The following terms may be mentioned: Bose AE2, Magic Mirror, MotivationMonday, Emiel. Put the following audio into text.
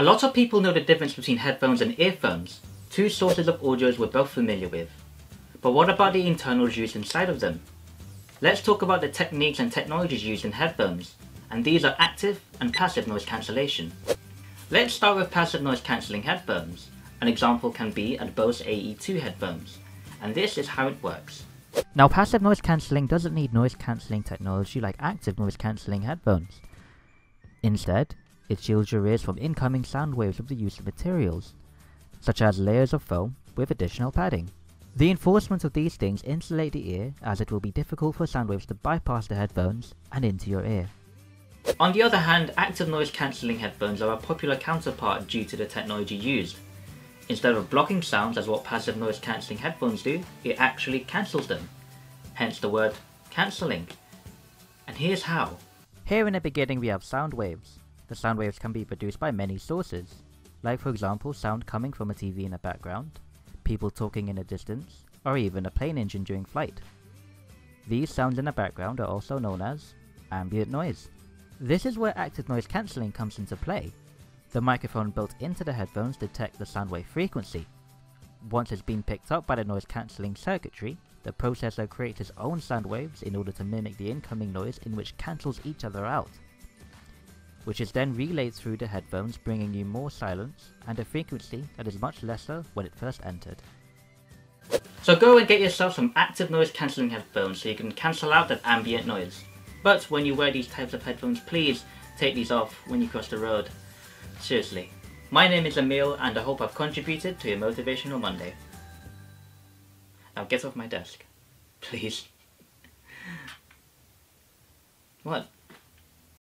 A lot of people know the difference between headphones and earphones, two sources of audios we're both familiar with. But what about the internals used inside of them? Let's talk about the techniques and technologies used in headphones, and these are active and passive noise cancellation. Let's start with passive noise cancelling headphones. An example can be a Bose AE2 headphones, and this is how it works. Now, passive noise cancelling doesn't need noise cancelling technology like active noise cancelling headphones. Instead, it shields your ears from incoming sound waves with the use of materials, such as layers of foam with additional padding. The enforcement of these things insulate the ear, as it will be difficult for sound waves to bypass the headphones and into your ear. On the other hand, active noise cancelling headphones are a popular counterpart due to the technology used. Instead of blocking sounds as what passive noise cancelling headphones do, it actually cancels them. Hence the word cancelling. And here's how. Here in the beginning we have sound waves. The sound waves can be produced by many sources, like for example sound coming from a TV in the background, people talking in the distance, or even a plane engine during flight. These sounds in the background are also known as ambient noise. This is where active noise cancelling comes into play. The microphone built into the headphones detects the sound wave frequency. Once it's been picked up by the noise cancelling circuitry, the processor creates its own sound waves in order to mimic the incoming noise, in which cancels each other out, which is then relayed through the headphones, bringing you more silence and a frequency that is much lesser when it first entered. So go and get yourself some active noise cancelling headphones so you can cancel out that ambient noise. But when you wear these types of headphones, please take these off when you cross the road. Seriously. My name is Emil, and I hope I've contributed to your Motivational Monday. Now get off my desk. Please. What?